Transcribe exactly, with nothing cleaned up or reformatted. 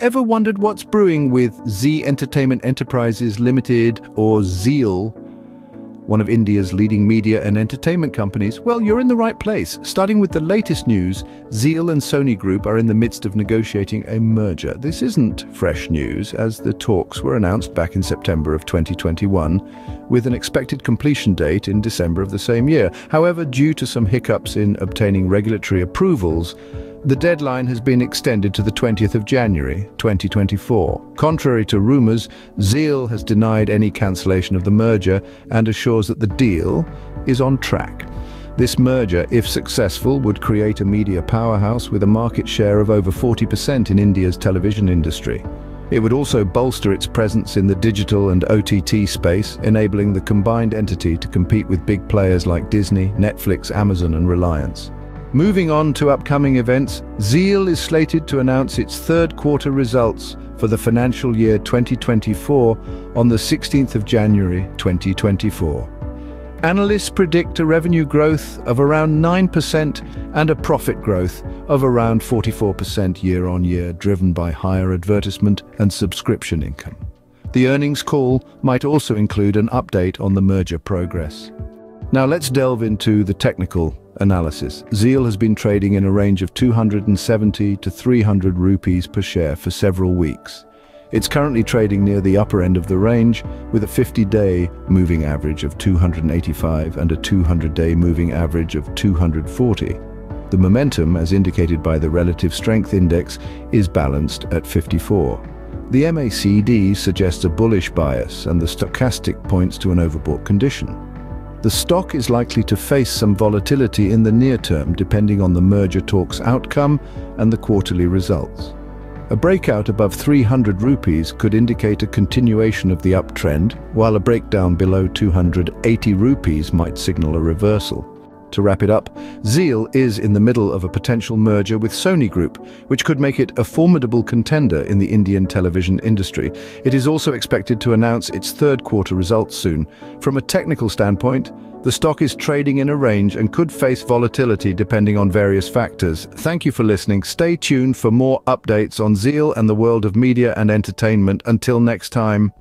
Ever wondered what's brewing with Zee Entertainment Enterprises Limited, or ZEEL, one of India's leading media and entertainment companies? Well, you're in the right place. Starting with the latest news, ZEEL and Sony Group are in the midst of negotiating a merger. This isn't fresh news, as the talks were announced back in September of twenty twenty-one, with an expected completion date in December of the same year. However, due to some hiccups in obtaining regulatory approvals, the deadline has been extended to the twentieth of January twenty twenty-four. Contrary to rumors, ZEEL has denied any cancellation of the merger and assures that the deal is on track. This merger, if successful, would create a media powerhouse with a market share of over forty percent in India's television industry. It would also bolster its presence in the digital and O T T space, enabling the combined entity to compete with big players like Disney, Netflix, Amazon, and Reliance. Moving on to upcoming events, ZEEL is slated to announce its third quarter results for the financial year twenty twenty-four on the sixteenth of January twenty twenty-four. Analysts predict a revenue growth of around nine percent and a profit growth of around forty-four percent year-on-year, driven by higher advertisement and subscription income. The earnings call might also include an update on the merger progress. Now let's delve into the technical analysis. ZEEL has been trading in a range of two hundred seventy to three hundred rupees per share for several weeks. It's currently trading near the upper end of the range, with a fifty-day moving average of two hundred eighty-five and a two hundred-day moving average of two hundred forty. The momentum, as indicated by the Relative Strength Index, is balanced at fifty-four. The M A C D suggests a bullish bias, and the stochastic points to an overbought condition. The stock is likely to face some volatility in the near term, depending on the merger talks outcome and the quarterly results. A breakout above three hundred rupees could indicate a continuation of the uptrend, while a breakdown below two hundred eighty rupees might signal a reversal. To wrap it up, ZEEL is in the middle of a potential merger with Sony Group, which could make it a formidable contender in the Indian television industry. It is also expected to announce its third quarter results soon. From a technical standpoint, the stock is trading in a range and could face volatility depending on various factors. Thank you for listening. Stay tuned for more updates on ZEEL and the world of media and entertainment. Until next time.